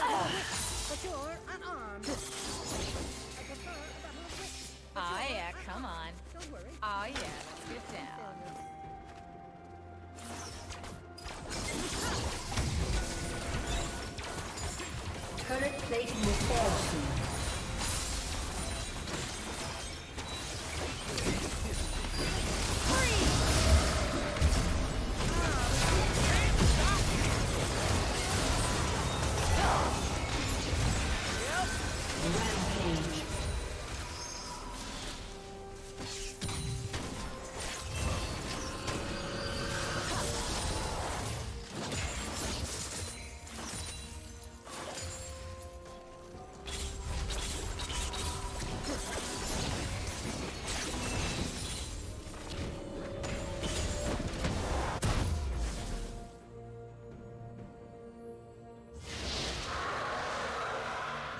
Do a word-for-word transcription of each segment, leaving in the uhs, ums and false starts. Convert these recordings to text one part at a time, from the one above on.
battle witch, but you're unarmed. I prefer a battle of witch. Aw yeah, come on. Don't worry. Aw yeah, let's get down. Current plating will fall soon.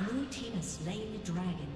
Blue team has slain the dragon.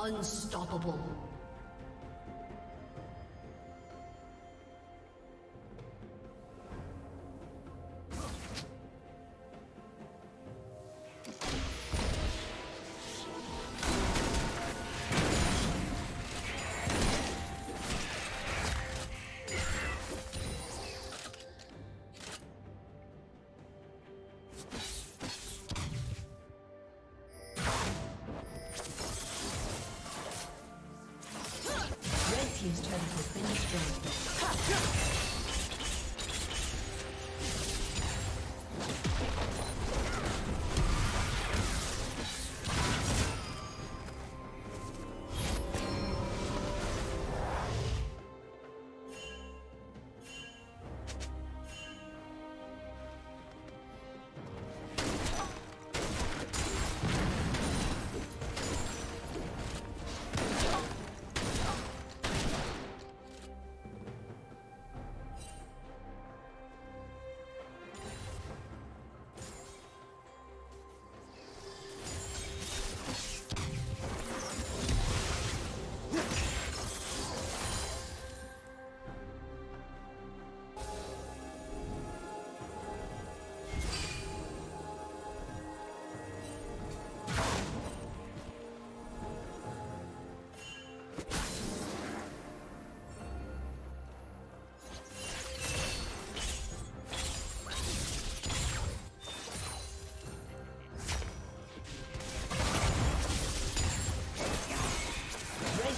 Unstoppable. He's trying to finish strong.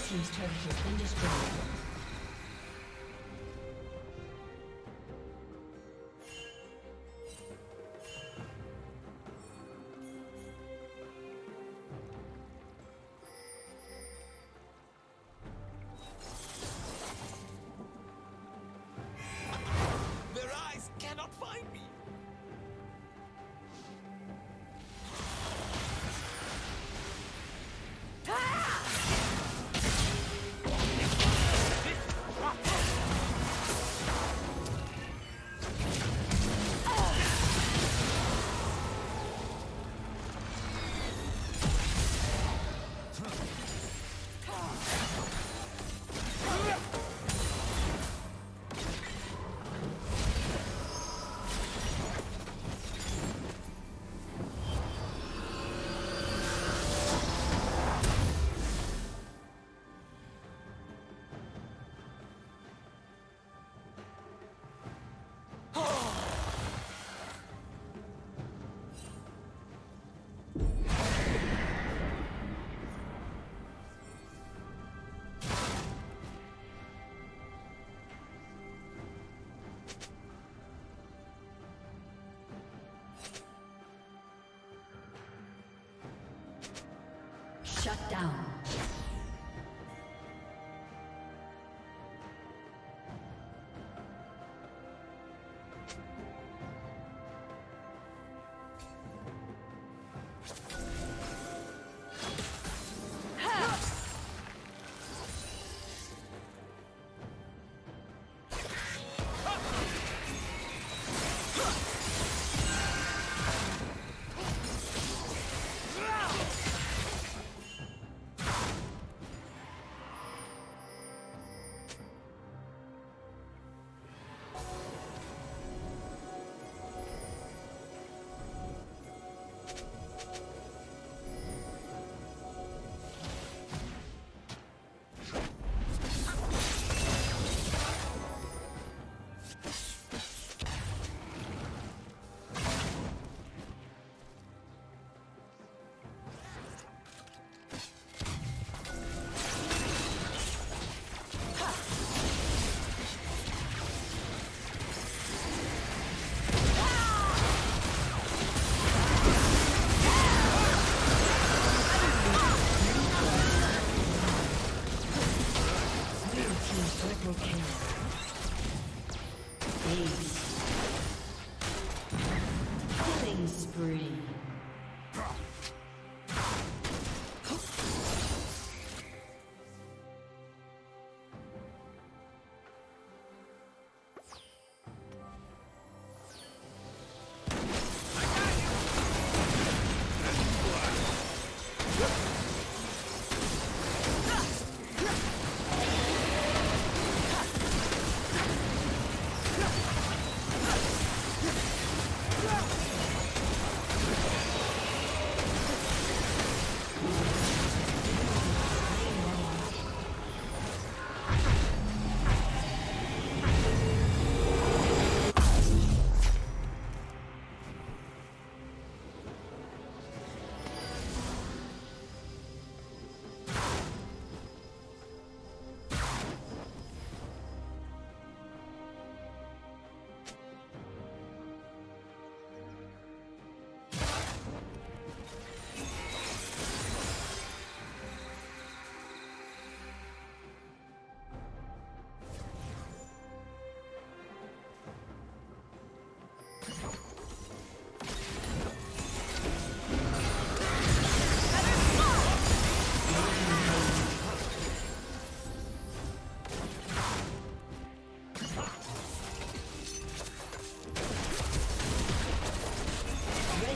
Team's turret has been destroyed. down.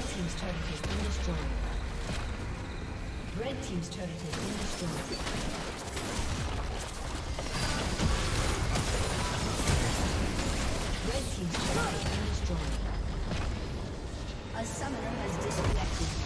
Red team's turret has been destroyed. Red team's turret has been destroyed. A summoner has disconnected.